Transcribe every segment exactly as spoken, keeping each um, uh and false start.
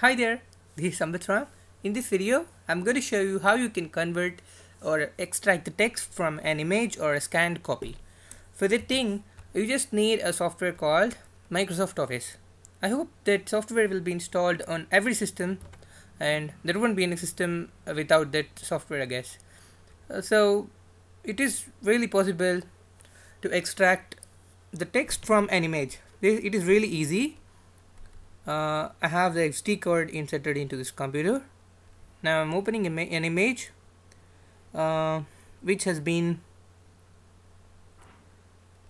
Hi there, this is Sambetra. In this video, I'm going to show you how you can convert or extract the text from an image or a scanned copy. For that thing, you just need a software called Microsoft Office. I hope that software will be installed on every system, and there won't be any system without that software, I guess. So it is really possible to extract the text from an image. It is really easy. Uh, I have the S D card inserted into this computer. Now I'm opening ima an image uh, which has been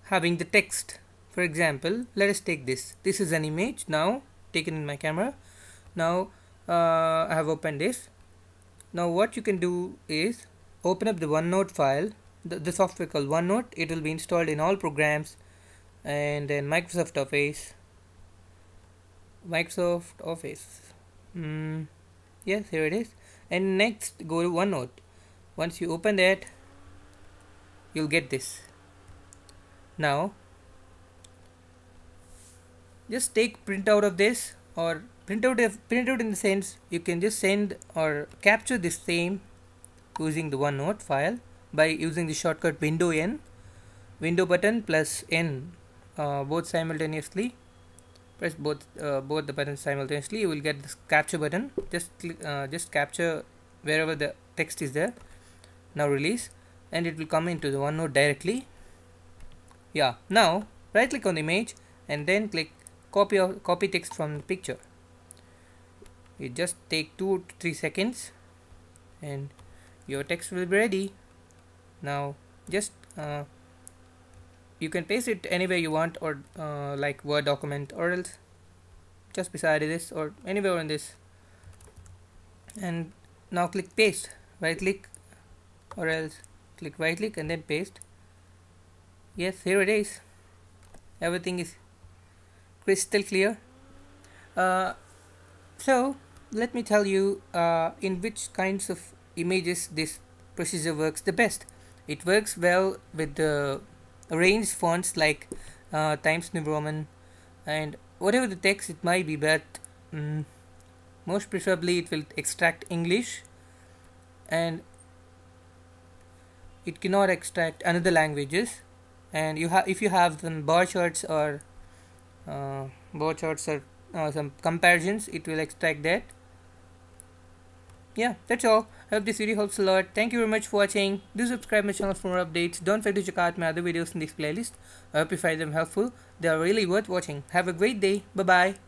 having the text. For example, let us take this. This is an image now taken in my camera. Now uh, I have opened this. Now what you can do is open up the OneNote file. The, the software called OneNote. It will be installed in all programs and then Microsoft Office. Microsoft Office. Mm, yes, here it is. And next, go to OneNote. Once you open that, you'll get this. Now, just take printout of this, or printout of, printout in the sense you can just send or capture this same using the OneNote file by using the shortcut Window N, Window button plus N, uh, both simultaneously. Press both uh, both the buttons simultaneously. You will get this capture button. Just click, uh, just capture wherever the text is there. Now release, and it will come into the OneNote directly. Yeah. Now right click on the image and then click copy of, copy text from the picture. It just take two to three seconds, and your text will be ready. Now just. Uh, You can paste it anywhere you want, or uh, like Word document, or else just beside this, or anywhere on this. And now click paste, right click, or else click right click and then paste. Yes, here it is. Everything is crystal clear. Uh, so let me tell you uh, in which kinds of images this procedure works the best. It works well with the arrange fonts like uh, Times New Roman and whatever the text it might be, but um, most preferably it will extract English, and it cannot extract another languages. And you have if you have some bar charts or uh, bar charts or uh, some comparisons, it will extract that. Yeah, that's all. I hope this video helps a lot. Thank you very much for watching. Do subscribe my channel for more updates. Don't forget to check out my other videos in this playlist. I hope you find them helpful. They are really worth watching. Have a great day. Bye bye.